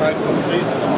Möglichkeiten auf Krise.